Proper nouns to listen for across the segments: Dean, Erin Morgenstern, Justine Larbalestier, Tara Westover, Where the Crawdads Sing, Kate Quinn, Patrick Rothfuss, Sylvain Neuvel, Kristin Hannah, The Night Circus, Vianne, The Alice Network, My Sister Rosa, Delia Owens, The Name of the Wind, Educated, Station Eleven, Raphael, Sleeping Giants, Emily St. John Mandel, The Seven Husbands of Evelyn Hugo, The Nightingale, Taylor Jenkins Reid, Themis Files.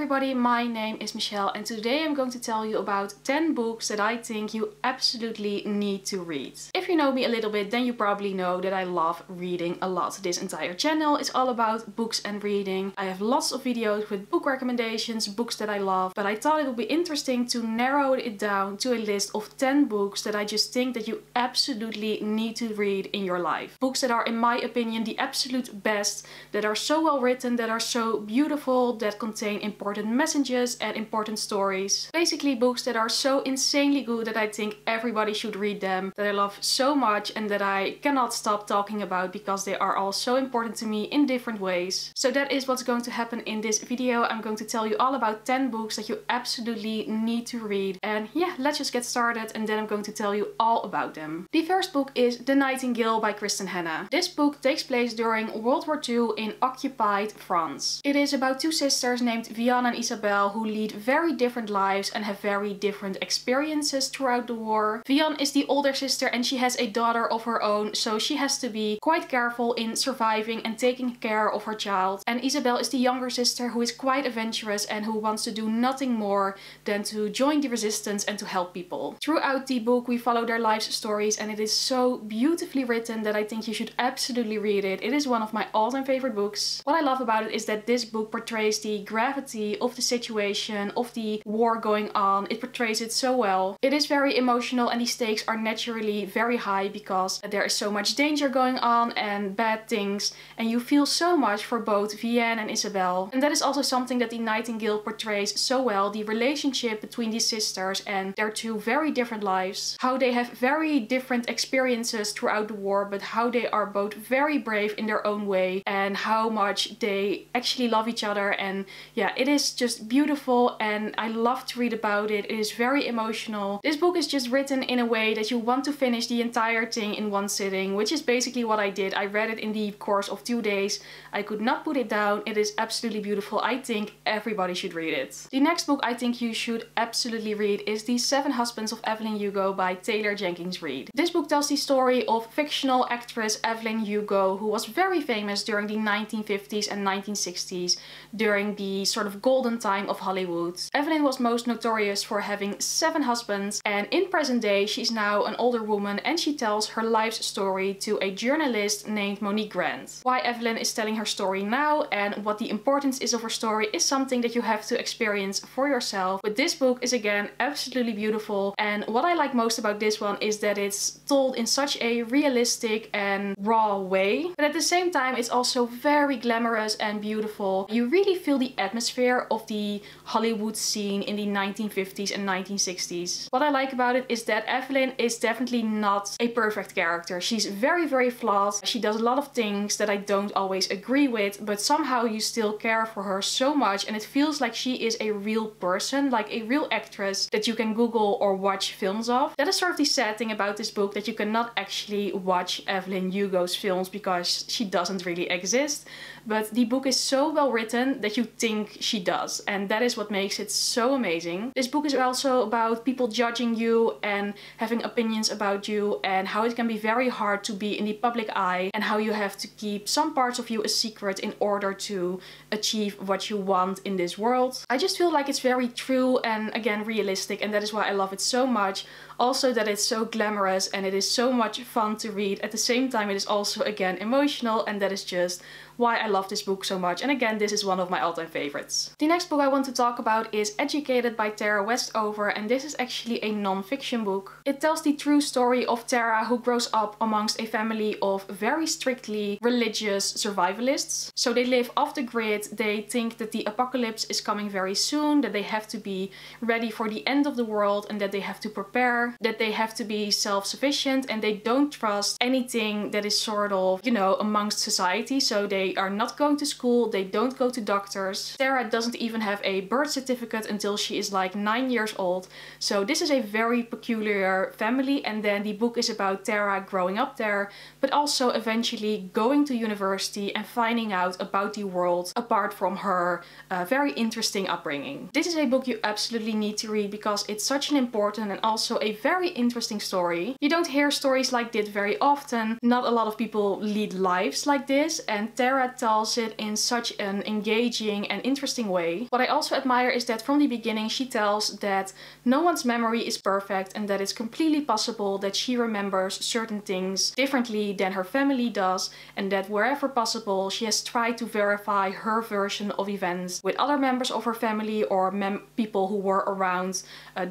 everybody, my name is Michelle and today I'm going to tell you about 10 books that I think you absolutely need to read. If you know me a little bit, then you probably know that I love reading a lot. This entire channel is all about books and reading. I have lots of videos with book recommendations, books that I love, but I thought it would be interesting to narrow it down to a list of 10 books that I just think that you absolutely need to read in your life. Books that are, in my opinion, the absolute best, that are so well written, that are so beautiful, that contain important messages and important stories. Basically books that are so insanely good that I think everybody should read them, that I love so much and that I cannot stop talking about because they are all so important to me in different ways. So that is what's going to happen in this video. I'm going to tell you all about 10 books that you absolutely need to read. And yeah, let's just get started and then I'm going to tell you all about them. The first book is The Nightingale by Kristin Hannah. This book takes place during World War II in occupied France. It is about two sisters named Vianne and Isabelle who lead very different lives and have very different experiences throughout the war. Vianne is the older sister and she has a daughter of her own, so she has to be quite careful in surviving and taking care of her child. And Isabelle is the younger sister who is quite adventurous and who wants to do nothing more than to join the resistance and to help people. Throughout the book we follow their lives stories and it is so beautifully written that I think you should absolutely read it. It is one of my all-time favorite books. What I love about it is that this book portrays the gravity of the situation, of the war going on. It portrays it so well. It is very emotional and the stakes are naturally very high because there is so much danger going on and bad things, and you feel so much for both Vianne and Isabelle. And that is also something that The Nightingale portrays so well, the relationship between these sisters and their two very different lives, how they have very different experiences throughout the war, but how they are both very brave in their own way and how much they actually love each other. And yeah, it is just beautiful and I love to read about it. It is very emotional. This book is just written in a way that you want to finish the entire thing in one sitting, which is basically what I did. I read it in the course of 2 days. I could not put it down. It is absolutely beautiful. I think everybody should read it. The next book I think you should absolutely read is The Seven Husbands of Evelyn Hugo by Taylor Jenkins Reid. This book tells the story of fictional actress Evelyn Hugo, who was very famous during the 1950s and 1960s, during the sort of golden time of Hollywood. Evelyn was most notorious for having 7 husbands, and in present day she's now an older woman and she tells her life's story to a journalist named Monique Grant. Why Evelyn is telling her story now and what the importance is of her story is something that you have to experience for yourself. But this book is again absolutely beautiful, and what I like most about this one is that it's told in such a realistic and raw way, but at the same time it's also very glamorous and beautiful. You really feel the atmosphere of the Hollywood scene in the 1950s and 1960s. What I like about it is that Evelyn is definitely not a perfect character. She's very, very flawed. She does a lot of things that I don't always agree with, but somehow you still care for her so much and it feels like she is a real person, like a real actress that you can Google or watch films of. That is sort of the sad thing about this book, that you cannot actually watch Evelyn Hugo's films because she doesn't really exist. But the book is so well written that you think she does, and that is what makes it so amazing. This book is also about people judging you and having opinions about you and how it can be very hard to be in the public eye and how you have to keep some parts of you a secret in order to achieve what you want in this world. I just feel like it's very true and again realistic, and that is why I love it so much. Also that it's so glamorous and it is so much fun to read. At the same time it is also again emotional, and that is just why I love this book so much, and again this is one of my all-time favorites. The next book I want to talk about is Educated by Tara Westover, and this is actually a non-fiction book. It tells the true story of Tara, who grows up amongst a family of very strictly religious survivalists. So they live off the grid, they think that the apocalypse is coming very soon, that they have to be ready for the end of the world and that they have to prepare, that they have to be self-sufficient, and they don't trust anything that is sort of, you know, amongst society. So they are not going to school, they don't go to doctors. Tara doesn't even have a birth certificate until she is like 9 years old. So this is a very peculiar family, and then the book is about Tara growing up there, but also eventually going to university and finding out about the world apart from her very interesting upbringing. This is a book you absolutely need to read because it's such an important and also a very interesting story. You don't hear stories like this very often. Not a lot of people lead lives like this, and Tara tells it in such an engaging and interesting way. What I also admire is that from the beginning she tells that no one's memory is perfect and that it's completely possible that she remembers certain things differently than her family does, and that wherever possible she has tried to verify her version of events with other members of her family or people who were around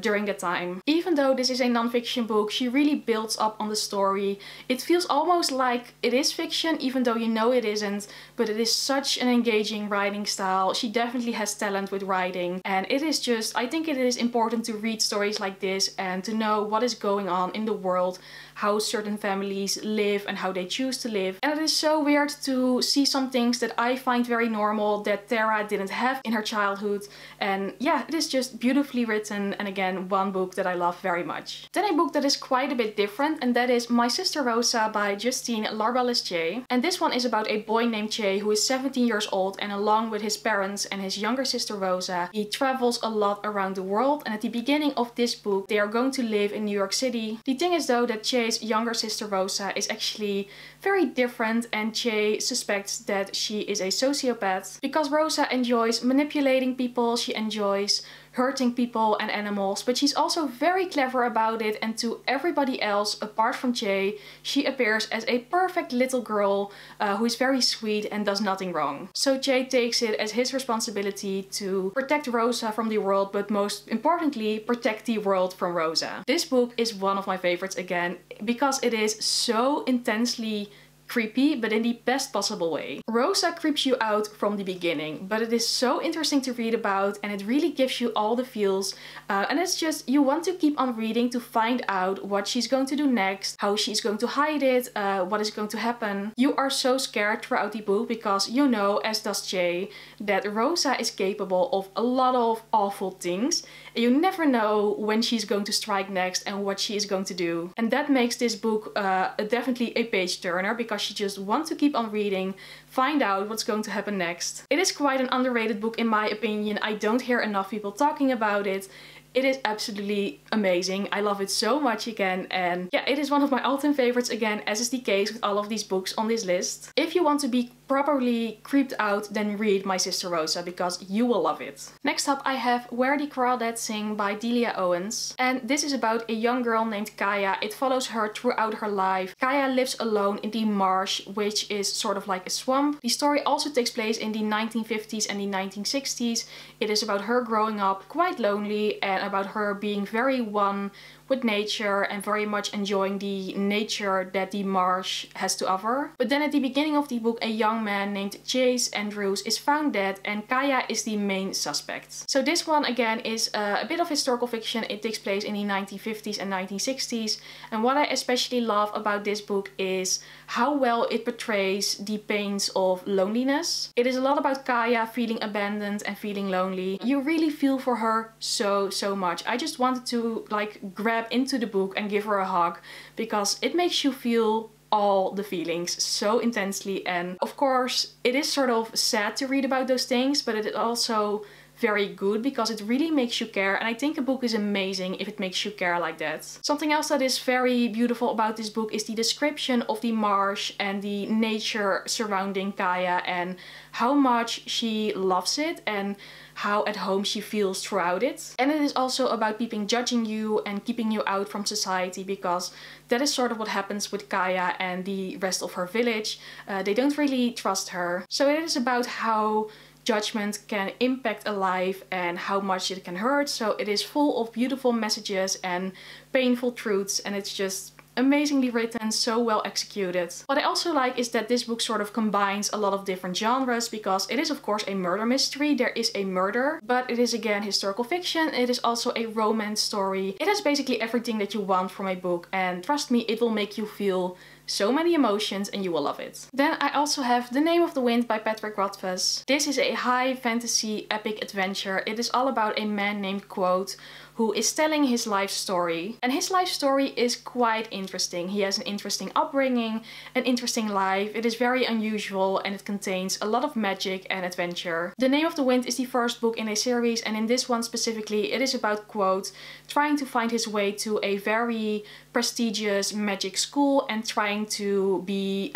during that time. Even though this is a non-fiction book, she really builds up on the story. It feels almost like it is fiction, even though you know it isn't, but it is such an engaging writing style. She definitely has talent with writing, and it is just, I think it is important to read stories like this and to know what is going on in the world, how certain families live and how they choose to live. And it is so weird to see some things that I find very normal that Tara didn't have in her childhood. And yeah, it is just beautifully written, and again, one book that I love very much. Then a book that is quite a bit different, and that is My Sister Rosa by Justine Larbalestier. And this one is about a boy named Che who is 17 years old, and along with his parents and his younger sister Rosa, he travels a lot around the world. And at the beginning of this book, they are going to live in New York City. The thing is though that Che younger sister Rosa is actually very different, and Che suspects that she is a sociopath because Rosa enjoys manipulating people, she enjoys hurting people and animals, but she's also very clever about it, and to everybody else apart from Che, she appears as a perfect little girl who is very sweet and does nothing wrong. So Che takes it as his responsibility to protect Rosa from the world, but most importantly protect the world from Rosa. This book is one of my favorites again because it is so intensely creepy, but in the best possible way. Rosa creeps you out from the beginning, but it is so interesting to read about, and it really gives you all the feels. And it's just, you want to keep on reading to find out what she's going to do next, how she's going to hide it, what is going to happen. You are so scared throughout the book because you know, as does Che, that Rosa is capable of a lot of awful things. You never know when she's going to strike next and what she is going to do. And that makes this book definitely a page turner, because you just want to keep on reading, find out what's going to happen next. It is quite an underrated book in my opinion. I don't hear enough people talking about it. It is absolutely amazing. I love it so much again, and yeah, it is one of my all-time favorites again, as is the case with all of these books on this list. If you want to be properly creeped out, then read My Sister Rosa because you will love it. Next up I have Where the Crawdads Sing by Delia Owens, and this is about a young girl named Kaya. It follows her throughout her life. Kaya lives alone in the marsh, which is sort of like a swamp. The story also takes place in the 1950s and the 1960s. It is about her growing up quite lonely and about her being very one with nature and very much enjoying the nature that the marsh has to offer. But then at the beginning of the book, a young man named Chase Andrews is found dead, and Kaya is the main suspect. So this one again is a bit of historical fiction. It takes place in the 1950s and 1960s. And what I especially love about this book is how well it portrays the pains of loneliness. It is a lot about Kaya feeling abandoned and feeling lonely. You really feel for her so much. I just wanted to like grab into the book and give her a hug because it makes you feel all the feelings so intensely. And of course it is sort of sad to read about those things, but it is also very good because it really makes you care, and I think a book is amazing if it makes you care like that. Something else that is very beautiful about this book is the description of the marsh and the nature surrounding Kaya and how much she loves it and how at home she feels throughout it. And it is also about people judging you and keeping you out from society, because that is sort of what happens with Kaya and the rest of her village. They don't really trust her. So it is about how judgment can impact a life and how much it can hurt. So it is full of beautiful messages and painful truths, and it's just amazingly written, so well executed. What I also like is that this book sort of combines a lot of different genres, because it is of course a murder mystery. There is a murder, but it is again historical fiction. It is also a romance story. It has basically everything that you want from a book, and trust me, it will make you feel So many emotions and you will love it. Then I also have The Name of the Wind by Patrick Rothfuss. This is a high fantasy epic adventure. It is all about a man named Quoth who is telling his life story. And his life story is quite interesting. He has an interesting upbringing, an interesting life. It is very unusual and it contains a lot of magic and adventure. The Name of the Wind is the first book in a series, and in this one specifically it is about Quoth trying to find his way to a very prestigious magic school and trying to be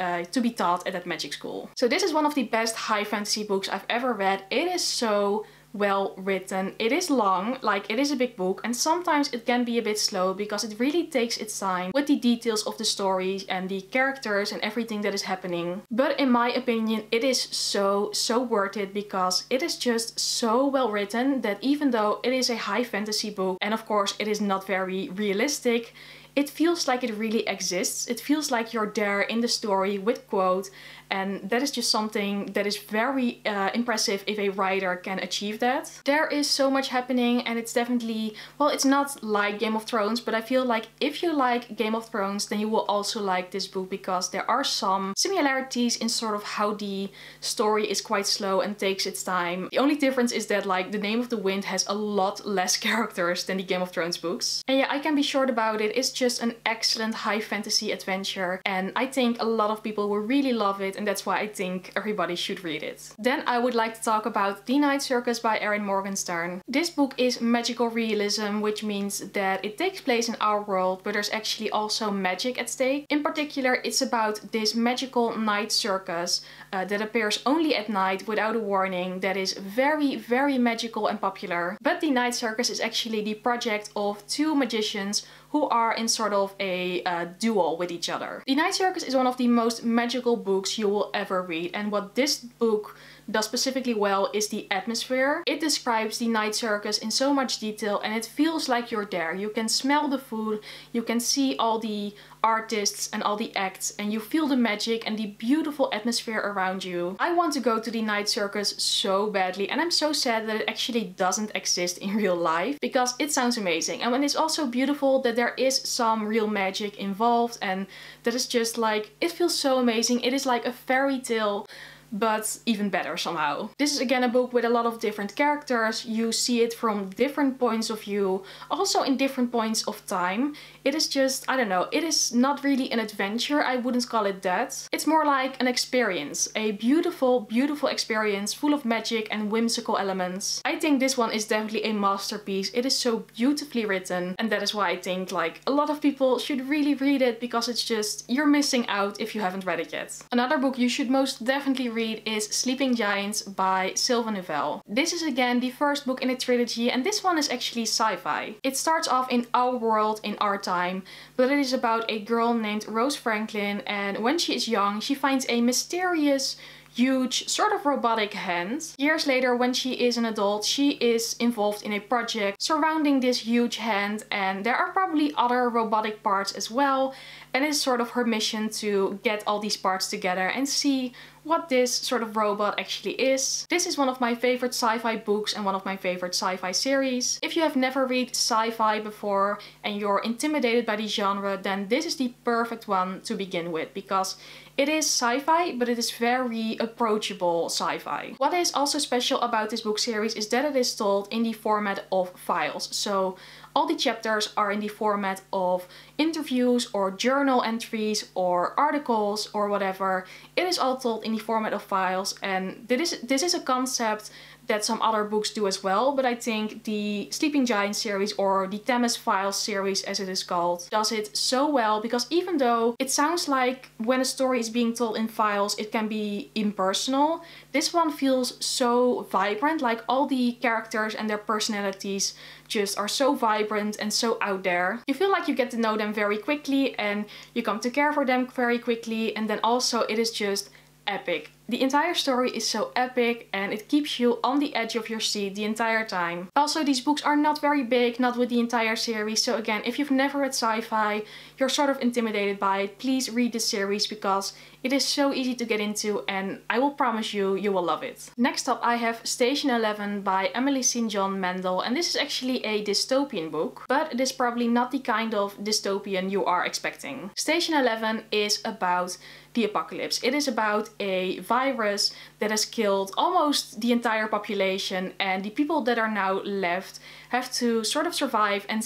taught at that magic school. So this is one of the best high fantasy books I've ever read. It is so well written. It is long, like it is a big book, and sometimes it can be a bit slow because it really takes its time with the details of the story and the characters and everything that is happening. But in my opinion, it is so worth it because it is just so well written that even though it is a high fantasy book and of course it is not very realistic, it feels like it really exists. It feels like you're there in the story with Quoth, and that is just something that is very impressive if a writer can achieve that. There is so much happening, and it's definitely, well, it's not like Game of Thrones, but I feel like if you like Game of Thrones, then you will also like this book because there are some similarities in sort of how the story is quite slow and takes its time. The only difference is that like The Name of the Wind has a lot less characters than the Game of Thrones books. And yeah, I can be short about it. It's just an excellent high fantasy adventure, and I think a lot of people will really love it, and that's why I think everybody should read it. Then I would like to talk about The Night Circus by Erin Morgenstern. This book is magical realism, which means that it takes place in our world, but there's actually also magic at stake. In particular, it's about this magical night circus that appears only at night without a warning, that is very, very magical and popular. But The Night Circus is actually the project of two magicians who are in sort of a duel with each other. The Night Circus is one of the most magical books you will ever read, and what this book does specifically well is the atmosphere. It describes the night circus in so much detail, and it feels like you're there. You can smell the food, you can see all the artists and all the acts, and you feel the magic and the beautiful atmosphere around you. I want to go to the night circus so badly, and I'm so sad that it actually doesn't exist in real life because it sounds amazing. And it's also beautiful that there is some real magic involved, and that is just like, it feels so amazing. It is like a fairy tale, but even better somehow. This is again a book with a lot of different characters. You see it from different points of view, also in different points of time. It is just, I don't know, it is not really an adventure. I wouldn't call it that. It's more like an experience. A beautiful, beautiful experience full of magic and whimsical elements. I think this one is definitely a masterpiece. It is so beautifully written, and that is why I think like a lot of people should really read it, because it's just, you're missing out if you haven't read it yet. Another book you should most definitely read is Sleeping Giants by Sylvain Neuvel. This is again the first book in a trilogy, and this one is actually sci-fi. It starts off in our world, in our time, but it is about a girl named Rose Franklin, and when she is young, she finds a mysterious, huge, sort of robotic hand. Years later, when she is an adult, she is involved in a project surrounding this huge hand, and there are probably other robotic parts as well, and it's sort of her mission to get all these parts together and see what this sort of robot actually is. This is one of my favorite sci-fi books and one of my favorite sci-fi series. If you have never read sci-fi before and you're intimidated by the genre, then this is the perfect one to begin with, because it is sci-fi, but it is very approachable sci-fi. What is also special about this book series is that it is told in the format of files. So all the chapters are in the format of interviews or journal entries or articles or whatever. It is all told in the format of files, and this is a concept that some other books do as well, but I think the Sleeping Giant series, or the Themis Files series as it is called, does it so well, because even though it sounds like when a story is being told in files it can be impersonal, this one feels so vibrant. Like all the characters and their personalities just are so vibrant and so out there. You feel like you get to know them very quickly and you come to care for them very quickly, and then also it is just epic. The entire story is so epic and it keeps you on the edge of your seat the entire time. Also, these books are not very big, not with the entire series, so again, if you've never read sci-fi, you're sort of intimidated by it, please read this series because it is so easy to get into and I will promise you, you will love it. Next up I have Station 11 by Emily St. John Mandel, and this is actually a dystopian book, but it is probably not the kind of dystopian you are expecting. Station 11 is about the apocalypse. It is about a virus that has killed almost the entire population, and the people that are now left have to sort of survive and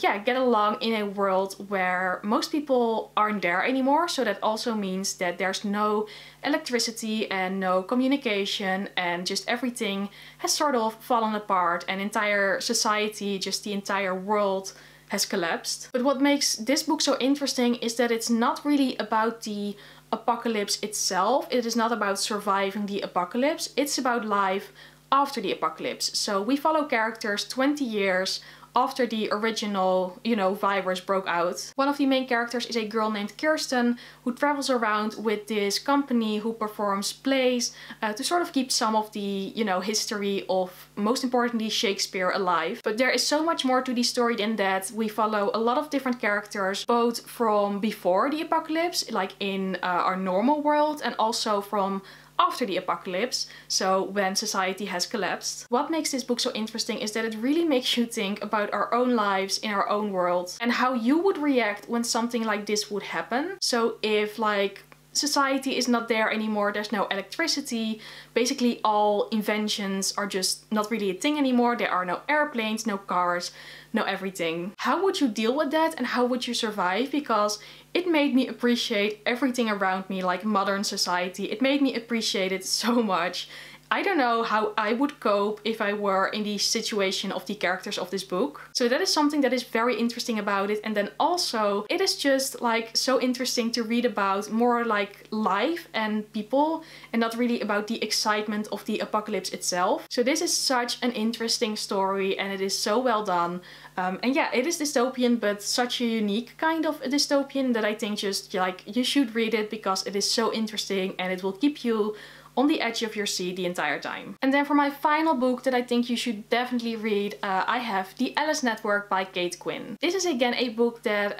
get along in a world where most people aren't there anymore. So that also means that there's no electricity and no communication, and just everything has sort of fallen apart, and entire society, just the entire world, has collapsed. But what makes this book so interesting is that it's not really about the apocalypse itself. It is not about surviving the apocalypse. It's about life after the apocalypse. So we follow characters 20 years after the original, virus broke out. One of the main characters is a girl named Kirsten who travels around with this company who performs plays to sort of keep some of the, history of, most importantly, Shakespeare alive. But there is so much more to the story than that. We follow a lot of different characters, both from before the apocalypse, like in our normal world, and also from after the apocalypse, so when society has collapsed. What makes this book so interesting is that it really makes you think about our own lives in our own world and how you would react when something like this would happen. So if society is not there anymore, there's no electricity, basically all inventions are just not really a thing anymore, there are no airplanes, no cars, no everything. How would you deal with that and how would you survive? Because it made me appreciate everything around me, like modern society. It made me appreciate it so much. I don't know how I would cope if I were in the situation of the characters of this book. So that is something that is very interesting about it. And then also it is just so interesting to read about more life and people and not really about the excitement of the apocalypse itself. So this is such an interesting story and it is so well done. It is dystopian, but such a unique kind of a dystopian that I think you should read it because it is so interesting and it will keep you on the edge of your seat the entire time. And then for my final book that I think you should definitely read, I have The Alice Network by Kate Quinn. This is again a book that,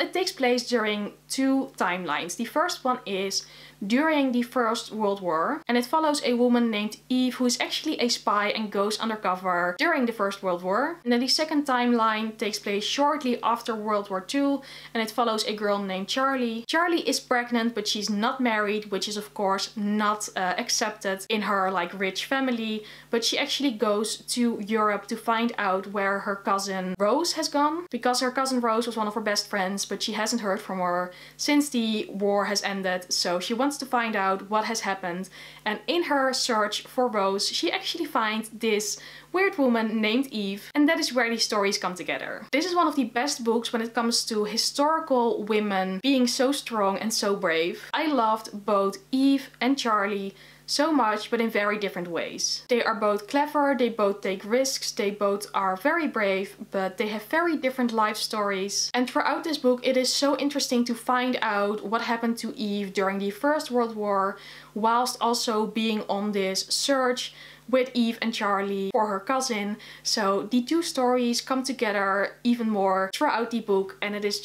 it takes place during two timelines. The first one is during the First World War, and it follows a woman named Eve who is actually a spy and goes undercover during the First World War. And then the second timeline takes place shortly after World War II, and it follows a girl named Charlie. Charlie is pregnant, but she's not married, which is of course not accepted in her rich family, but she actually goes to Europe to find out where her cousin Rose has gone, because her cousin Rose was one of her best friends, but she hasn't heard from her since the war has ended. So she wants to find out what has happened, and in her search for Rose she actually finds this weird woman named Eve, and that is where these stories come together. This is one of the best books when it comes to historical women being so strong and so brave. I loved both Eve and Charlie so much, but in very different ways. They are both clever, they both take risks, they both are very brave, but they have very different life stories. And throughout this book it is so interesting to find out what happened to Eve during the First World War, whilst also being on this search with Eve and Charlie for her cousin. So the two stories come together even more throughout the book, and it is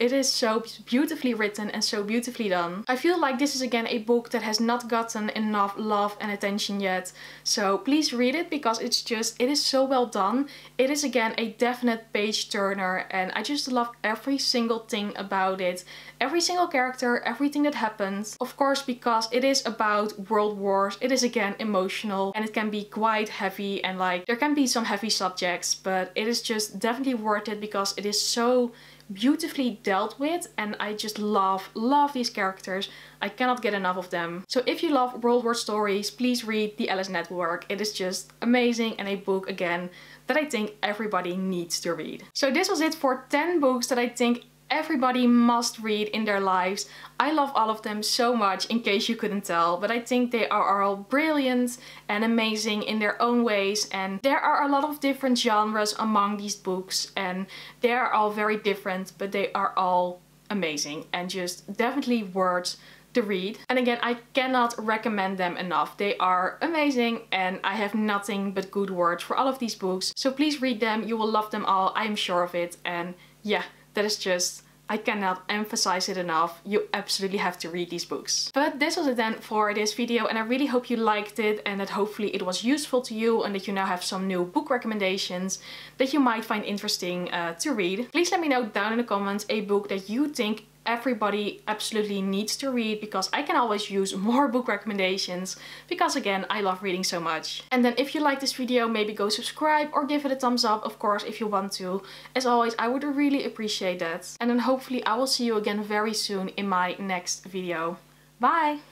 it is so beautifully written and so beautifully done. I feel like this is again a book that has not gotten enough love and attention yet, so please read it because it is so well done. It is again a definite page turner and I just love every single thing about it. Every single character, everything that happens. Of course, because it is about world wars, it is again emotional. And it can be quite heavy and there can be some heavy subjects, but it is definitely worth it because it is so beautifully dealt with and I just love these characters. I cannot get enough of them. So if you love World War stories, please read The Alice Network. It is just amazing and a book again that I think everybody needs to read. So this was it for 10 books that I think everybody must read in their lives. I love all of them so much, in case you couldn't tell, but I think they are all brilliant and amazing in their own ways, and there are a lot of different genres among these books and they are all very different, but they are all amazing and definitely worth to read. And again, I cannot recommend them enough. They are amazing and I have nothing but good words for all of these books. So please read them. You will love them all. I am sure of it. And yeah, that is just... I cannot emphasize it enough. You absolutely have to read these books. But this was it then for this video, and I really hope you liked it and that hopefully it was useful to you and that you now have some new book recommendations that you might find interesting to read. Please let me know down in the comments a book that you think everybody absolutely needs to read, because I can always use more book recommendations because again I love reading so much. And then if you like this video, maybe go subscribe or give it a thumbs up, of course, if you want to. As always, I would really appreciate that. And then hopefully I will see you again very soon in my next video. Bye!